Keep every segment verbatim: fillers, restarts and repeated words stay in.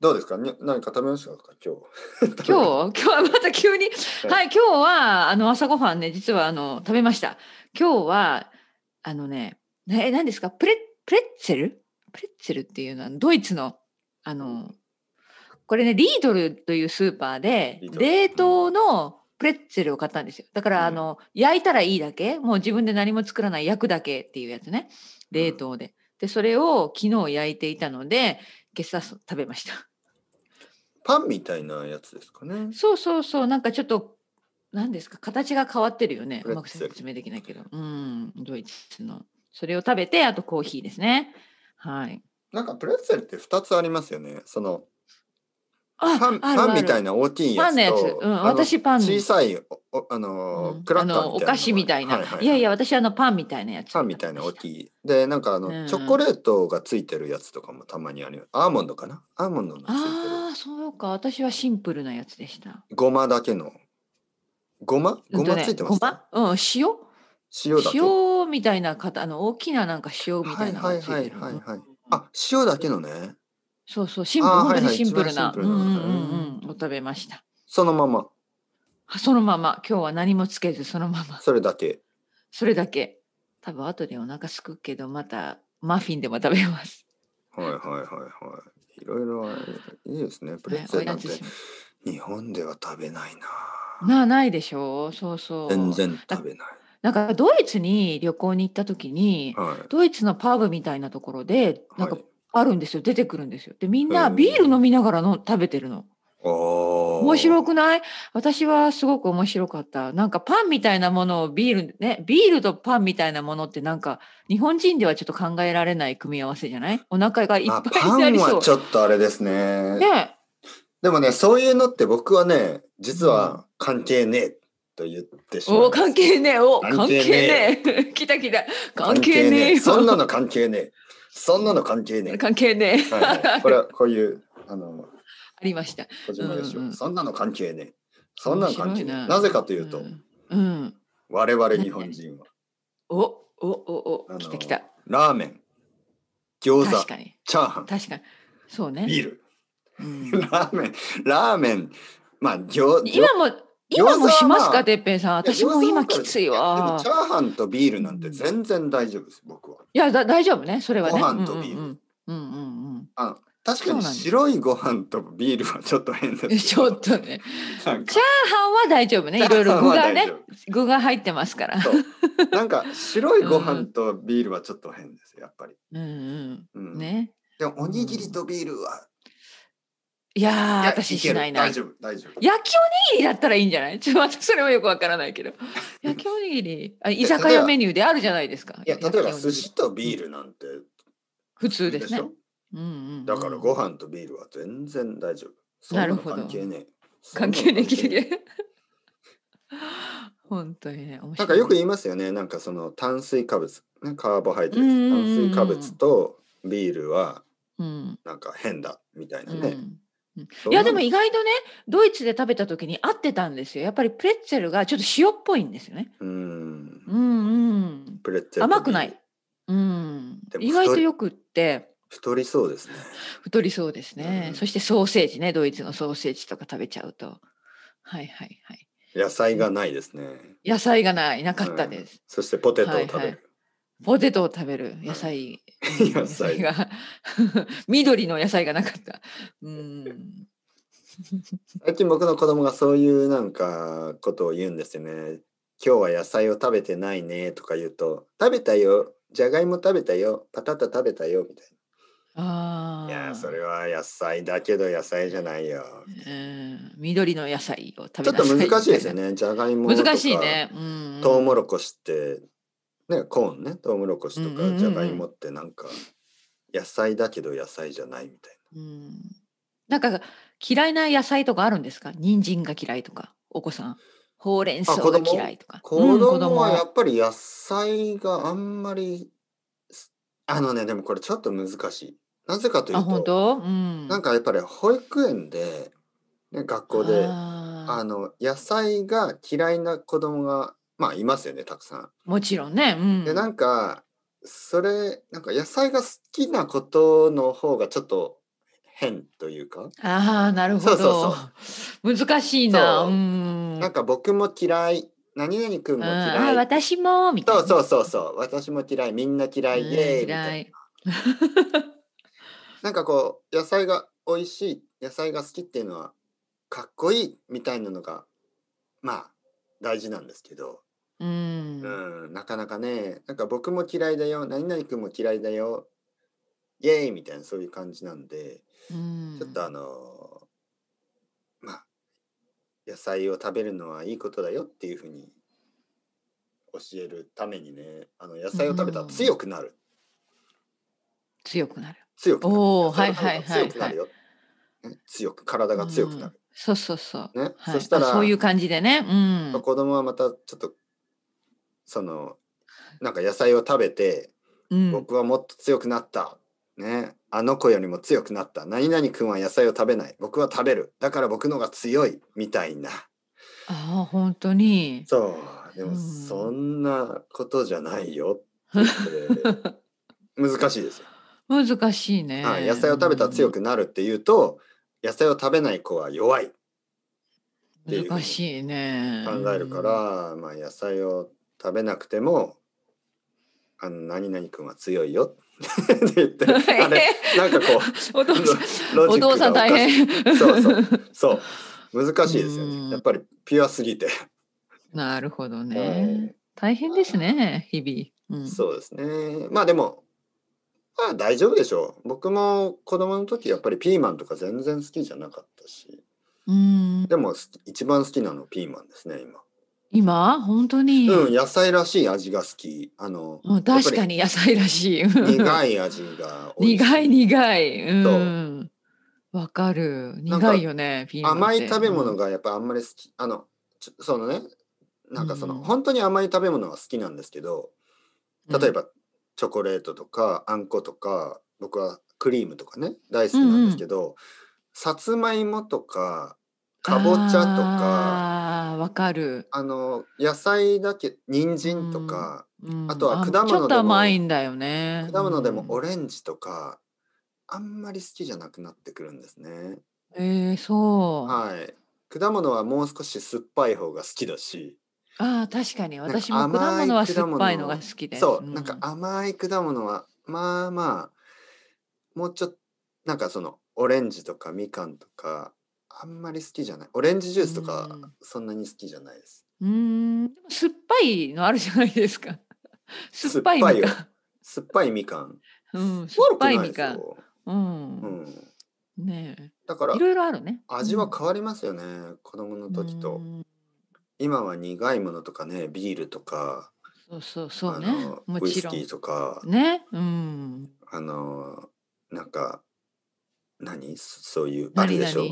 どうですか、ね、何か食べましたか今日今日今日はまた急にはい、はい、今日はあの朝ごはんね、実はあの食べました。今日はあのね、え、何ですか、プレプレッツェルプレッツェルっていうのはドイツのあのこれね、リードルというスーパーで冷凍のプレッツェルを買ったんですよ。だから、うん、あの焼いたらいいだけ、もう自分で何も作らない、焼くだけっていうやつね、冷凍で、うん、でそれを昨日焼いていたので今朝食べました。パンみたいなやつですかね。そうそうそう、なんかちょっと何ですか、形が変わってるよね。うまく説明できないけど、うん、ドイツのそれを食べて、あとコーヒーですね。はい、なんかプレッツェルってふたつありますよね。そのあパン、あるある、パンみたいな大きいやつと、パンのやつ、うん、私パン小さいおあの、うん、クラッカーみたいなの、あのお菓子みたいな、はいはいはい、いやいや、私あのパンみたいなやつ、パンみたいな大きいで、なんかあの、うん、チョコレートがついてるやつとかもたまにある。アーモンドかな、アーモンドのついてる。ああ、そうか、私はシンプルなやつでした。ごまだけの、ごまごまついてます、ね、うん、ね、うん、塩塩だけ、塩みたいな方、あの大きななんか塩みたいなのがついてる。はいはいはいはい、はい、あ、塩だけのね。そうそう、シンプル、本当にシンプルな、うんうんうん、を食べました。そのまま。そのまま、今日は何もつけずそのまま。それだけ。それだけ。多分後でお腹すくけど、またマフィンでも食べます。はいはいはいはい。いろいろいいですね。プレッツェルなんて日本では食べないな。なあ、ないでしょう。そうそう。全然食べない。なんかドイツに旅行に行った時に、はい、ドイツのパブみたいなところでなんかあるんですよ、はい、出てくるんですよ。で、みんなビール飲みながらの食べてるの。面白くない？私はすごく面白かった。なんかパンみたいなものをビールね、ビールとパンみたいなものってなんか日本人ではちょっと考えられない組み合わせじゃない？お腹がいっぱいになりそう。パンはちょっとあれですね。ね。でもね、そういうのって僕はね、実は関係ねえ、うんと言ってしまう。お、関係ねえ、お、関係ねえ、来た来た、関係ねえ、そんなの関係ねえ、そんなの関係ねえ、関係ねえ、はいはい、これはこういうあのありました。小島よしお、うんうん、そんなの関係ねえ、そんなの関係ねえ、 な, なぜかというと、うんうん、我々日本人は、おおおお、来た来た、ラーメン、餃子、チャーハン、確かにそうね、ビール、うん、ラーメン、ラーメン、まあ餃今も今もしますか、てっぺんさん。私も今きついわ。でもチャーハンとビールなんて全然大丈夫です、僕は。いやだ、大丈夫ね、それはね。ご飯とビール。うんうんうんうんうん、あ、確かに白いご飯とビールはちょっと変ですけど。ちょっとね。チャーハンは大丈夫ね。いろいろ具がね、具が入ってますから。そう。なんか白いご飯とビールはちょっと変です、やっぱり。うんうんうん、ね。でもおにぎりとビールは。いやー、いや私しないな。大丈夫大丈夫。焼きおにぎりだったらいいんじゃない？ちょっと私それはよくわからないけど。焼きおにぎり、あ、居酒屋メニューであるじゃないですか。いや、例えば寿司とビールなんて普通ですね。うんうん。だからご飯とビールは全然大丈夫。そんなの関係ねえ。関係ねえ、関係ねえ。本当にね、面白い。なんかよく言いますよね。なんかその炭水化物、ね、カーボハイドレート、炭水化物とビールはなんか変だみたいなね。うんうん、いやでも意外とね、ドイツで食べた時に合ってたんですよ。やっぱりプレッツェルがちょっと塩っぽいんですよね。うーんうんうん。プレッツェル甘くない。うん。意外とよくって。太りそうですね。太りそうですね。そしてソーセージね、ドイツのソーセージとか食べちゃうと、はいはいはい。野菜がないですね。野菜がない、なかったです。そしてポテトを食べる。はいはい、ポテトを食べる、野菜、はい、野菜が緑の野菜がなかった。うん。最近僕の子供がそういうなんかことを言うんですよね。今日は野菜を食べてないねとか言うと、食べたよ、じゃがいも食べたよ、パタタ食べたよみたいな。あ、いや、それは野菜だけど野菜じゃないよ。うん、緑の野菜を食べなさい。ちょっと難しいですよね。じゃがいもとか難しいね。うん、トウモロコシって。ね、コーンね、トウモロコシとかじゃがいもってなんか野菜だけど野菜じゃないみたいな、うん、なんか嫌いな野菜とかあるんですか？人参が嫌いとか、お子さんほうれん草が嫌いとか。子 供,、うん、子供はやっぱり野菜があんまり、あのね、でもこれちょっと難しい。なぜかというと、あ、本当、うん、なんかやっぱり保育園で、ね、学校でああの野菜が嫌いな子供がまあいますよね、たくさん。もちろんね、うん、でなんかそれなんか野菜が好きなことの方がちょっと変というか。ああ、なるほど。そうそうそう、難しいな。うん、なんか僕も嫌い、何々君も嫌い、ああ私もみたいな。そうそうそうそう、私も嫌い、みんな嫌い、イエーイみたいな。なんかこう野菜が美味しい、野菜が好きっていうのはかっこいいみたいなのがまあ大事なんですけど、うん、うん、なかなかね、なんか僕も嫌いだよ、何々君も嫌いだよ、イエーイみたいな、そういう感じなんで、うん、ちょっとあのまあ野菜を食べるのはいいことだよっていうふうに教えるためにね、あの野菜を食べたら強くなる、強くなる、強くなる、おー、はいはいはい、強くなるよ、強く、体が強くなる、うん、そうそうそう、ね、はい、そしたらそういう感じでね、うん、子供はまたちょっとそのなんか野菜を食べて、うん、僕はもっと強くなった、ね、あの子よりも強くなった、何々君は野菜を食べない、僕は食べる、だから僕のが強いみたいな。ああ、本当にそう。でもそんなことじゃないよ、うん、難しいですよ。難しいね。ああ、野菜を食べたら強くなるっていうと、うん、野菜を食べない子は弱いっていうふうに考えるから、うん、まあ、野菜を食べなくてもあの何々君は強いよって言ってあれなんかこうお父さん大変。そうそうそう、難しいですよね、うん、やっぱりピュアすぎて。なるほどね、大変ですね日々、うん、そうですね。まあでもまあ大丈夫でしょう。僕も子供の時やっぱりピーマンとか全然好きじゃなかったし、うん、でも一番好きなのピーマンですね今。今本当に、うん、野菜らしい味が好き。あの、うん、確かに野菜らしい苦い味が美味しい。苦い苦い、うん、わかる、苦いよねピーマンって。甘い食べ物がやっぱあんまり好き、うん、あのそのね、なんかその、うん、本当に甘い食べ物は好きなんですけど、例えば、うん、チョコレートとかあんことか、僕はクリームとかね大好きなんですけど、うんうん、さつまいもとかかぼちゃとか、あ、わかる、あの野菜だけ、人参とか、うんうん、あとは果物でもちょっと甘いんだよね、果物でもオレンジとか、うん、あんまり好きじゃなくなってくるんですね。えー、そう、はい、果物はもう少し酸っぱい方が好きだし。ああ、確かに私も果物は酸っぱいのが好きで、そう、うん、なんか甘い果物はまあまあもうちょっと、なんかそのオレンジとかみかんとかあんまり好きじゃない。オレンジジュースとかそんなに好きじゃないです。うーん、酸っぱいのあるじゃないですか。酸っぱいみかん、酸っぱいみかん、うん、酸っぱいみかん、うん、うん、ねえ、だからいろいろあるね。味は変わりますよね、うん、子供の時と。うん、今は苦いものとかね、ビールとか、そうそうそうね、もちろんウイスキーとかね、うん、あのなんか何そういうあれでしょ、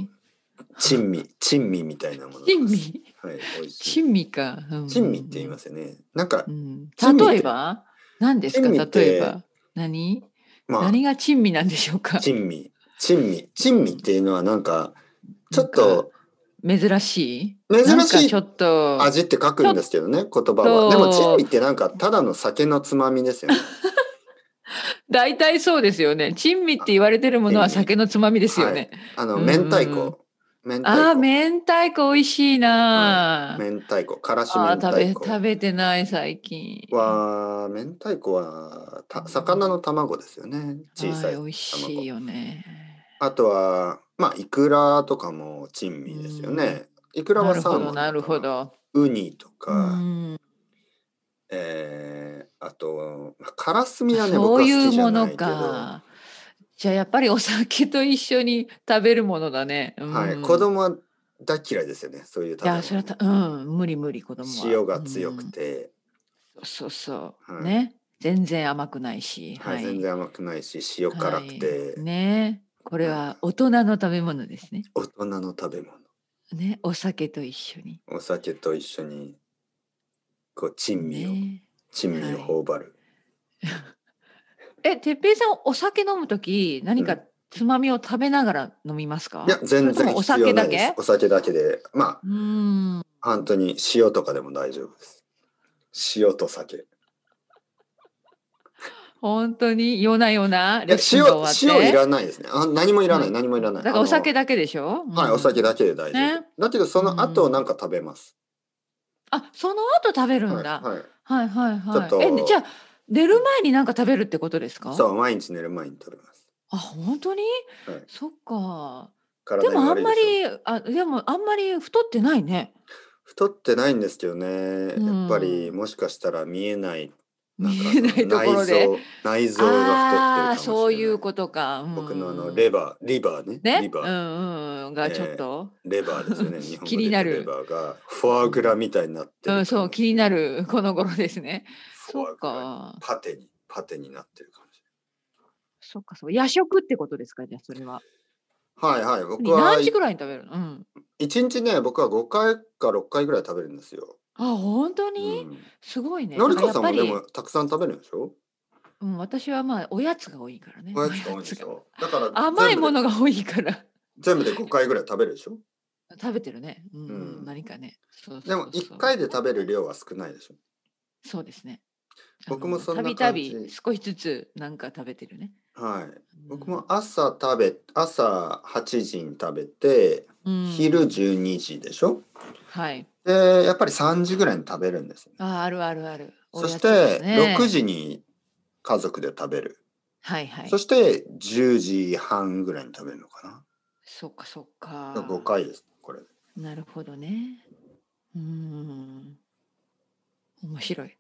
珍味、珍味みたいなもの、珍味、はい、美味しい珍味か、うん、珍味って言いますよね。なんか、うん、例えば何ですか、例えば何、まあ、何が珍味なんでしょうか。珍味、珍味、珍味っていうのはなんかちょっと珍しい、珍しいちょっと味って書くんですけどね、言葉は。でも珍味ってなんかただの酒のつまみですよね。大体そうですよね。珍味って言われてるものは酒のつまみですよね。はい、あの明太子、明太子、ああ明太子美味しいな、はい。明太子、からし明太子。あ、食べ食べてない最近。は明太子はた魚の卵ですよね。小さい卵。美味しいよね。あとはまあイクラとかも珍味ですよね。イクラはサーモン、なるほど、ウニとか、うん、えー、あとカラスミはね僕は好きじゃないけど。そういうものか。じゃあやっぱりお酒と一緒に食べるものだね。うん、はい、子供は大嫌いですよね、そういう食べ物。いやそれはた、うん、無理無理子供は。塩が強くて。うん、そうそう、はい、ね、全然甘くないし、はいはい、全然甘くないし塩辛くて、はい、ね。これは大人の食べ物ですね。大人の食べ物。ね、お酒と一緒に。お酒と一緒にこう珍味を、ね、珍味を頬張る。はい、え、てっぺいさんお酒飲むとき何かつまみを食べながら飲みますか？うん、いや全然お酒だけ。お酒だけで、まあ、うん、本当に塩とかでも大丈夫です。塩と酒。本当に夜な夜なレッスンが終わって。 塩, 塩いらないですね。あ、何もいらない、うん、何もいらない。だからお酒だけでしょ、うん、はい、お酒だけで大丈夫、ね、だけどその後なんか食べます、うん、あ、その後食べるんだ、はいはいはいはい、はい、え、じゃあ寝る前に何か食べるってことですか？そう、毎日寝る前に食べます。あ、本当に、はい、そっか。でもあんまり、あ、でもあんまり太ってないね。太ってないんですけどね、うん、やっぱりもしかしたら見えないなんか見えないところで内臓が太ってるかもしれない。あ、そういうことか、うん、僕のあのレバーリバーね、ね、リバー、うんうん、がちょっと、えー、レバーですよね、日本語で気になるレバーがフォアグラみたいになってる、うん、そう気になるこの頃ですね。フォアグラパテにパテになってるかもしれない。そっか、そう夜食ってことですか？じゃあそれは。はいはい、僕は何時ぐらいに食べるの？うん、いちにちね、僕はごかいかろっかいぐらい食べるんですよ。あ、本当に、うん、すごいね。のりこさんもでもたくさん食べるんでしょ？うん、私はまあおやつが多いからね。おやつが多いでしょ。だから甘いものが多いから全部でごかいぐらい食べるでしょ？食べてるね、うんうん、何かね。そうそうそう。でもいっかいで食べる量は少ないでしょ？そうですね。僕もそんな感じ。たびたび少しずつなんか食べてるね。はい、僕も朝食べ朝はちじに食べて、うん、昼じゅうにじでしょ、はい、でやっぱりさんじぐらいに食べるんです、ね、あ、あるあるある、おやつですね。そしてろくじに家族で食べる、はいはい、そしてじゅうじはんぐらいに食べるのかな。そっかそっか、ごかいですこれ。なるほどね、うん、面白い。